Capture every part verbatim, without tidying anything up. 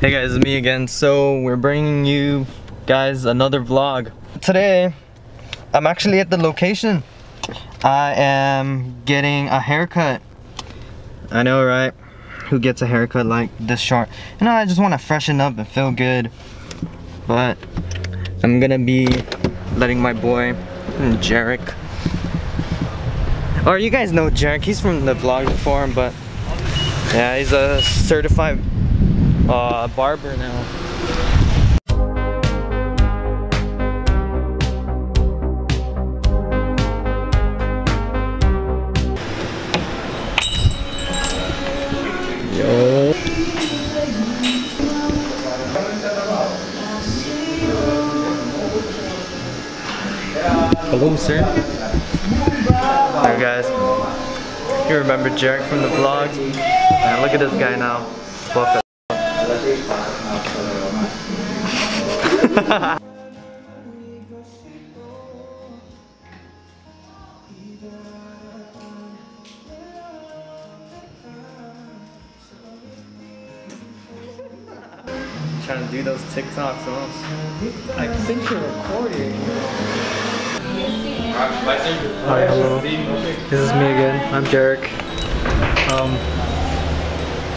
Hey guys, it's me again. So we're bringing you guys another vlog. Today I'm actually at the location. I am getting a haircut. I know, right? Who gets a haircut like this short? You know, I just want to freshen up and feel good. But I'm gonna be letting my boy Jerick. Or you guys know Jerick, he's from the vlog before, but yeah, he's a certified Uh, barber now. Yo. Hello, sir. Hi guys. You remember Jerick from the vlog? Man, look at this guy now. Buffett. Trying to do those TikToks off. I think you're recording. Hi, hello. This is me again. I'm Jerick. Um,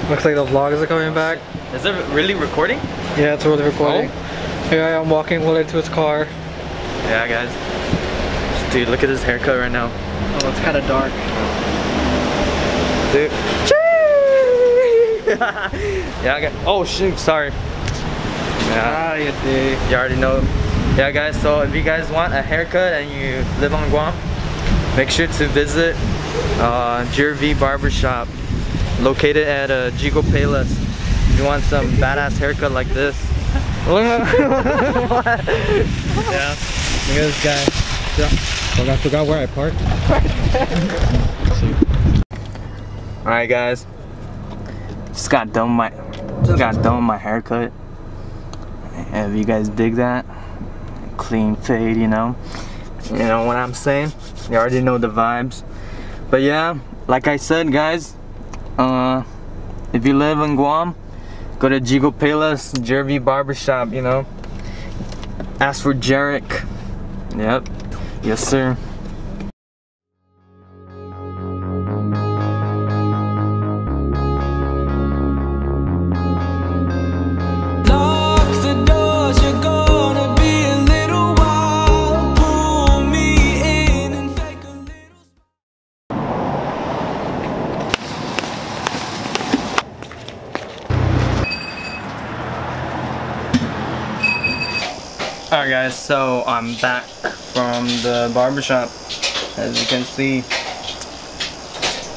looks like the vlogs are coming back. Is it really recording? Yeah, it's really recording. Oh. Here I am walking Willard to his car. Yeah, guys. Dude, look at his haircut right now. Oh, it's kind of dark. Dude. Yeah, I got. Oh, shoot, sorry. Yeah, ah, you, do. You already know. Yeah, guys, so if you guys want a haircut and you live on Guam, make sure to visit uh, Jervy Barbershop, located at uh, Gigo Payless. If you want some badass haircut like this. What? Yeah. Look at this guy. Yeah. I forgot where I parked. Alright guys. Just got done my just got done with my haircut. If you guys dig that. Clean fade, you know. You know what I'm saying? You already know the vibes. But yeah, like I said guys, uh if you live in Guam, go to Jigopela's, Jervy Barbershop, you know. Ask for Jerick. Yep. Yes, sir. Alright guys, so I'm back from the barbershop. As you can see,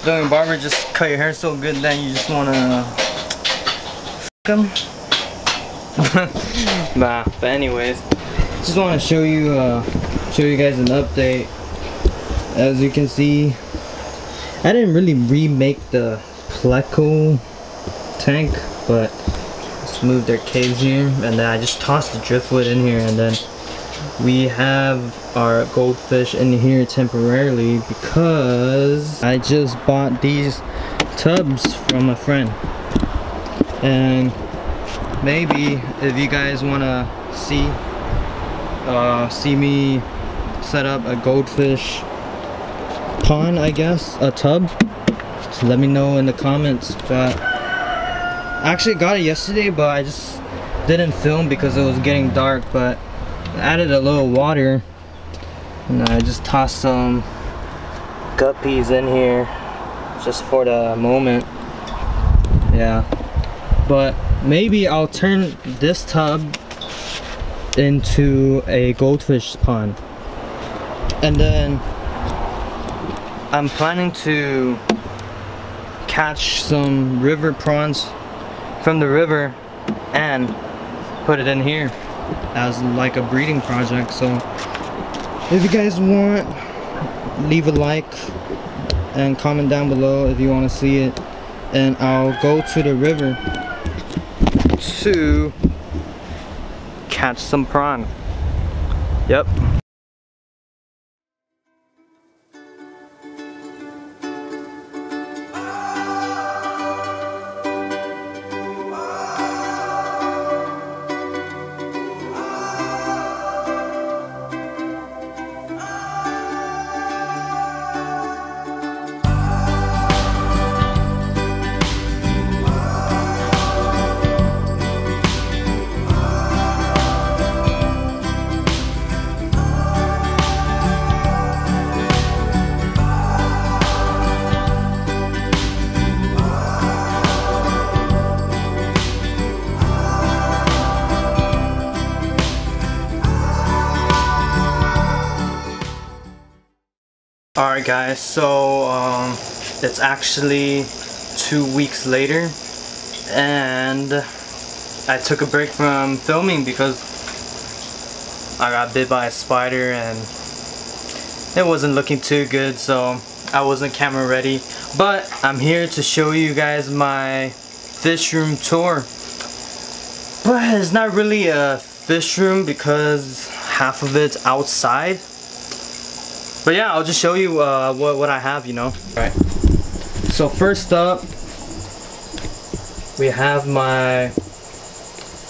doing a barber just cut your hair so good that you just wanna fuck him. Nah, but anyways, just wanna show you, uh, show you guys an update. As you can see, I didn't really remake the Pleco tank, but move their caves here, and then I just tossed the driftwood in here, and then we have our goldfish in here temporarily because I just bought these tubs from a friend. And maybe if you guys want to see uh, see me set up a goldfish pond, I guess, a tub, just let me know in the comments. But I actually got it yesterday, but I just didn't film because it was getting dark. But I added a little water, and I just tossed some guppies in here just for the moment. Yeah, but maybe I'll turn this tub into a goldfish pond, and then I'm planning to catch some river prawns from the river and put it in here as like a breeding project. So if you guys want, leave a like and comment down below if you want to see it, and I'll go to the river to catch some prawn. Yep. Alright guys, so um, it's actually two weeks later and I took a break from filming because I got bit by a spider and it wasn't looking too good, so I wasn't camera ready. But I'm here to show you guys my fish room tour. But it's not really a fish room because half of it's outside. But yeah, I'll just show you uh, what, what I have, you know. Alright. So first up, we have my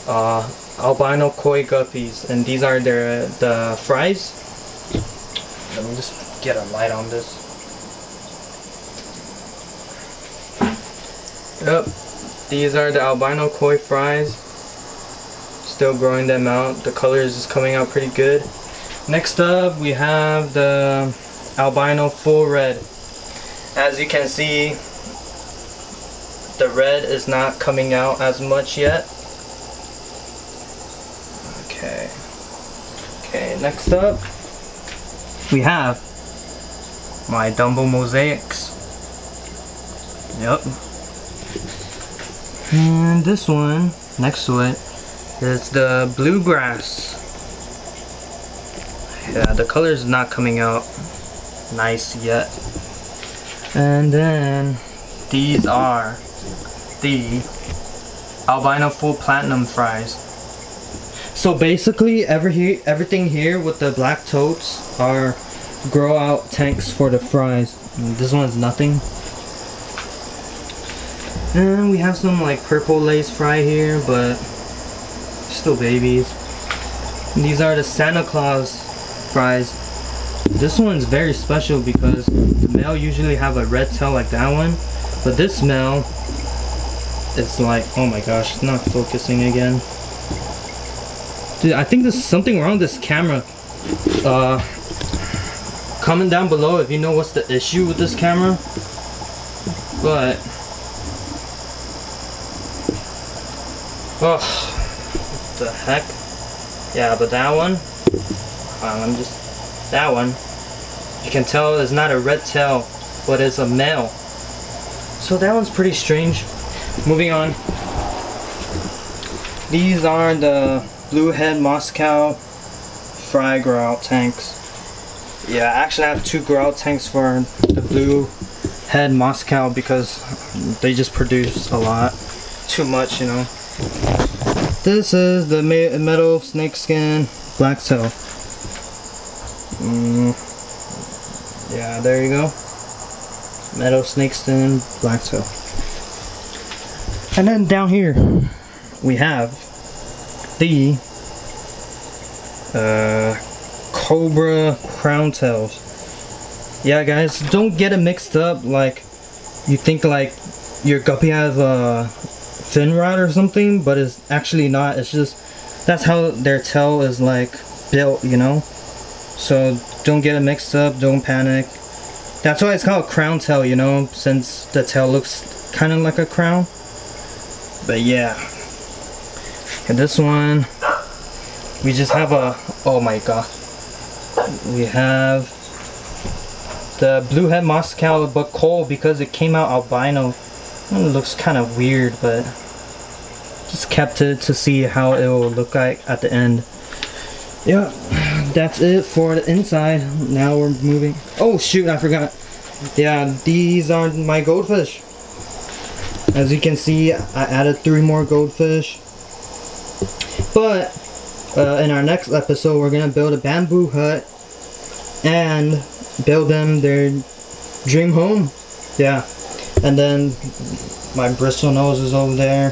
uh, albino koi guppies. And these are their, the fries. Let me just get a light on this. Yep. These are the albino koi fries. Still growing them out. The colors is coming out pretty good. Next up, we have the albino full red. As you can see, the red is not coming out as much yet. Okay. Okay, next up, we have my Dumbo Mosaics. Yep. And this one, next to it, is the bluegrass. Yeah, the color is not coming out nice yet. And then these are the albino full platinum fries. So basically every he everything here with the black totes are grow out tanks for the fries. And this one's nothing. And we have some like purple lace fry here, but still babies. And these are the Santa Claus fries. This one's very special because the male usually have a red tail like that one, but this male, it's like, oh my gosh, it's not focusing again. Dude, I think there's something wrong with this camera. Uh, comment down below if you know what's the issue with this camera. But oh, what the heck? Yeah, but that one. Um, I'm just that one. You can tell it's not a red tail, but it's a male. So that one's pretty strange. Moving on. These are the Blue Head Moscow fry grow tanks. Yeah, I actually have two grow tanks for the Blue Head Moscow because they just produce a lot, too much, you know. This is the metal snakeskin black tail. Mm, yeah, there you go. Meadow snakeskin black tail. And then down here we have the uh, cobra crown tails. Yeah, guys, don't get it mixed up. Like you think like your guppy has a fin rod or something, but it's actually not. It's just that's how their tail is like built, you know. So don't get it mixed up, don't panic. That's why it's called crown tail, you know, since the tail looks kind of like a crown. But yeah. And this one, we just have a, oh my god. We have the Blue Head Moscow, but cold because it came out albino. It looks kind of weird, but just kept it to see how it will look like at the end. Yeah. That's it for the inside. Now we're moving. Oh shoot, I forgot. Yeah, these are my goldfish. As you can see, I added three more goldfish. But uh, in our next episode, we're gonna build a bamboo hut and build them their dream home. Yeah, and then my bristle nose is over there.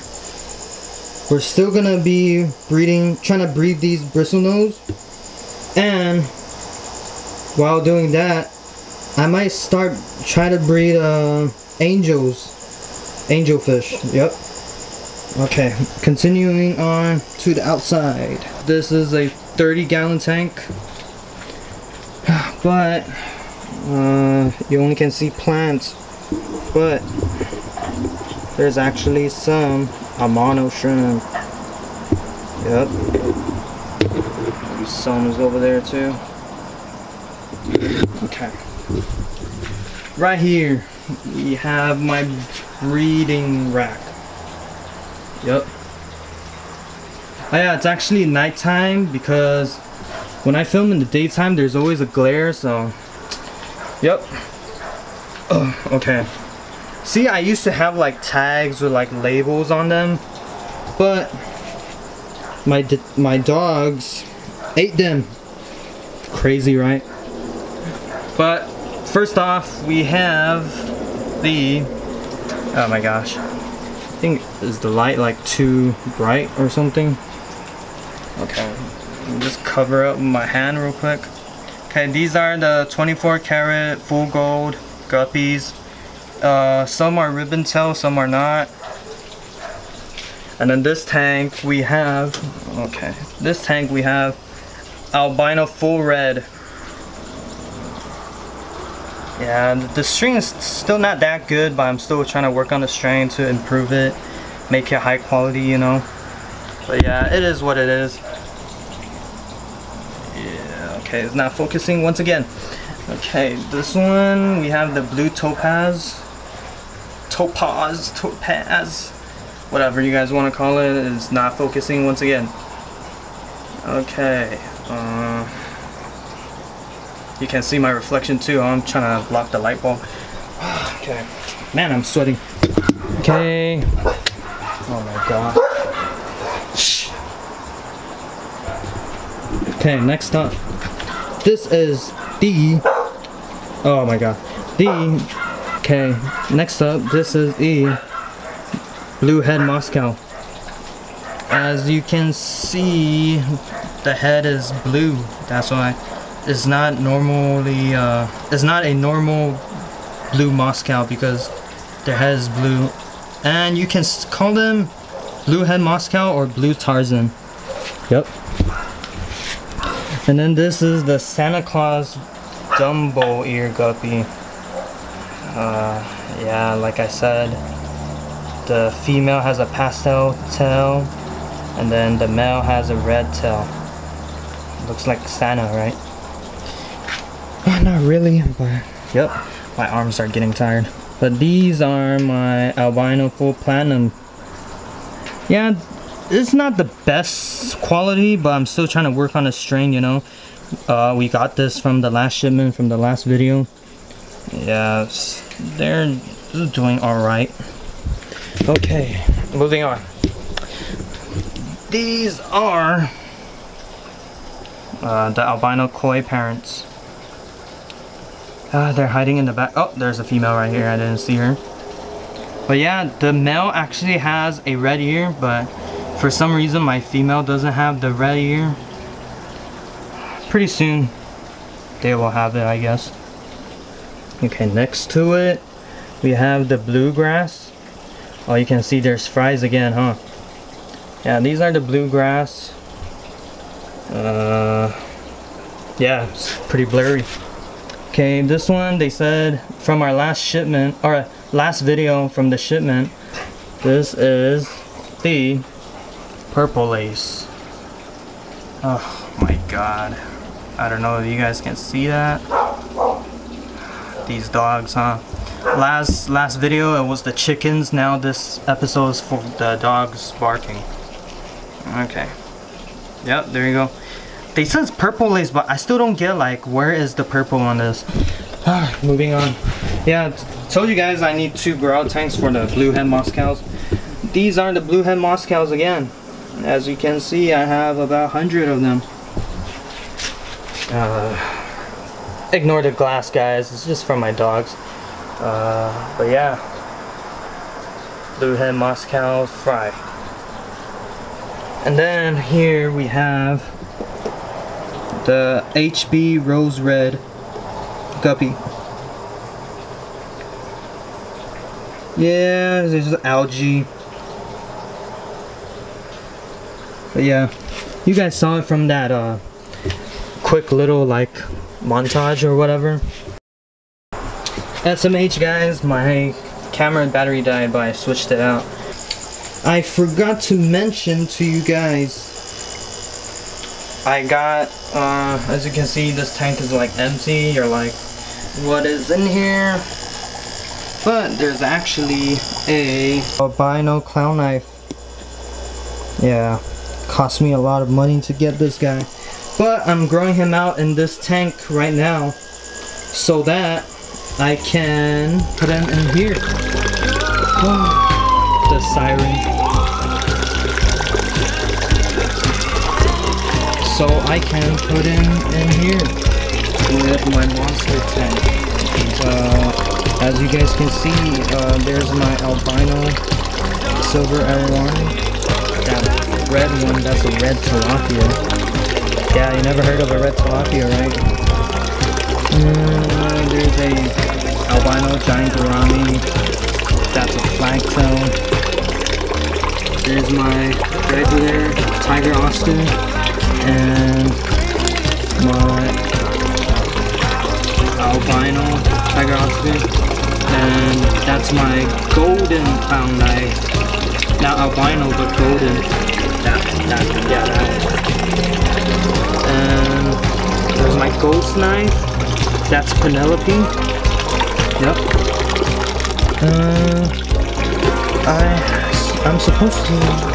We're still gonna be breeding, trying to breed these bristle nose. And while doing that, I might start try to breed uh, angels, angelfish. Yep. Okay, continuing on to the outside. This is a thirty gallon tank, but uh, you only can see plants. But there's actually some Amano shrimp. Yep. Sun is over there too. Okay. Right here, we have my breeding rack. Yep. Oh yeah, it's actually nighttime because when I film in the daytime, there's always a glare, so... Yep. Oh, okay. See, I used to have like tags with like labels on them, but my d my dogs ate them. Crazy, right? But first off, we have the... Oh my gosh. I think, is the light like too bright or something? Okay. I'll just cover up my hand real quick. Okay, these are the twenty-four karat full gold guppies. Uh, some are ribbon tail, some are not. And then this tank we have, okay, this tank we have albino full red. Yeah, and the string is still not that good, but I'm still trying to work on the string to improve it, make it high quality, you know. But yeah, it is what it is. Yeah, okay, it's not focusing once again. Okay, this one we have the blue topaz. Topaz, topaz, whatever you guys want to call it. It's not focusing once again. Okay, uh, you can see my reflection too. I'm trying to block the light bulb. Okay, man, I'm sweating. Okay. Oh my god. Shh. Okay, next up, this is the. Oh my god. The. Okay. Next up, this is the Blue Head Moscow. As you can see, the head is blue. That's why it's not normally. Uh, it's not a normal blue Moscow because their head is blue, and you can call them Blue Head Moscow or Blue Tarzan. Yep. And then this is the Santa Claus Dumbo ear guppy. Uh, yeah, like I said, the female has a pastel tail, and then the male has a red tail. Looks like Santa, right? Oh, not really, but yep. My arms are getting tired. But these are my albino full platinum. Yeah. It's not the best quality, but I'm still trying to work on a string, you know. Uh, we got this from the last shipment, from the last video. Yeah, they're doing alright. Okay, moving on. These are uh, the albino koi parents. Uh, they're hiding in the back. Oh, there's a female right here. I didn't see her. But yeah, the male actually has a red ear, but... for some reason, my female doesn't have the red ear. Pretty soon, they will have it, I guess. Okay, next to it, we have the bluegrass. Oh, you can see there's fries again, huh? Yeah, these are the bluegrass. Uh, yeah, it's pretty blurry. Okay, this one, they said from our last shipment, or last video from the shipment, this is the... purple lace. Oh my god. I don't know if you guys can see that. These dogs, huh? Last last video it was the chickens, now this episode is for the dogs barking. Okay. Yep, there you go. They said it's purple lace, but I still don't get like where is the purple on this. Ah, moving on. Yeah, told you guys I need two grout tanks for the Blue Head Moscows. These are the Blue Head Moscows again. As you can see, I have about a hundred of them. Uh, ignore the glass, guys. It's just for my dogs. Uh, but yeah. Blue Head Moscow fry. And then here we have the H B Rose Red guppy. Yeah, this is algae. But yeah, you guys saw it from that uh, quick little like montage or whatever. S M H guys, my camera and battery died, but I switched it out. I forgot to mention to you guys, I got, uh, as you can see, this tank is like empty or like what is in here, but there's actually a albino clown knife. Yeah, cost me a lot of money to get this guy, but I'm growing him out in this tank right now so that I can put him in here. Oh, the siren. So I can put him in here with my monster tank. Uh, as you guys can see, uh, there's my albino silver arowana. That red one, that's a red tilapia. Yeah, you never heard of a red tilapia, right? Mm, there's a albino giant gourami. That's a flagstone. There's my regular Tiger Austin. And my albino Tiger Austin, and that's my golden pound knife. Not albino, but golden. That, that, yeah, that one. And there's my ghost knife. That's Penelope. Yep. Uh, I, I'm supposed to.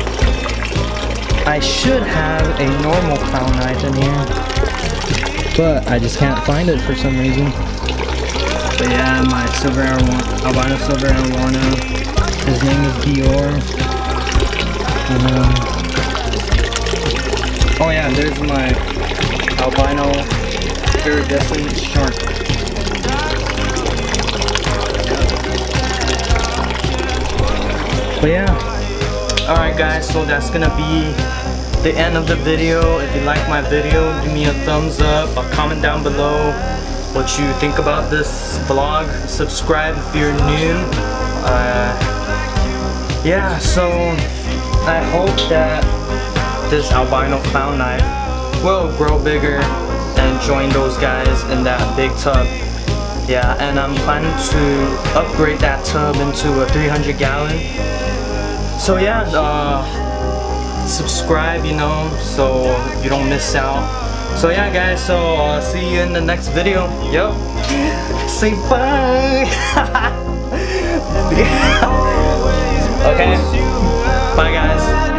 I should have a normal clown knife in here, but I just can't find it for some reason. But yeah, my silver albino silver arowana. His name is Dior. Um, oh yeah, there's my albino iridescent shark. But yeah. Alright guys, so that's gonna be the end of the video. If you like my video, give me a thumbs up, a comment down below what you think about this vlog. Subscribe if you're new. Uh, yeah, so I hope that this albino clown knife will grow bigger and join those guys in that big tub. Yeah, and I'm planning to upgrade that tub into a three hundred gallon. So yeah, uh, subscribe, you know, so you don't miss out. So yeah guys, so uh, see you in the next video. Yep. Say bye. Okay. Bye guys.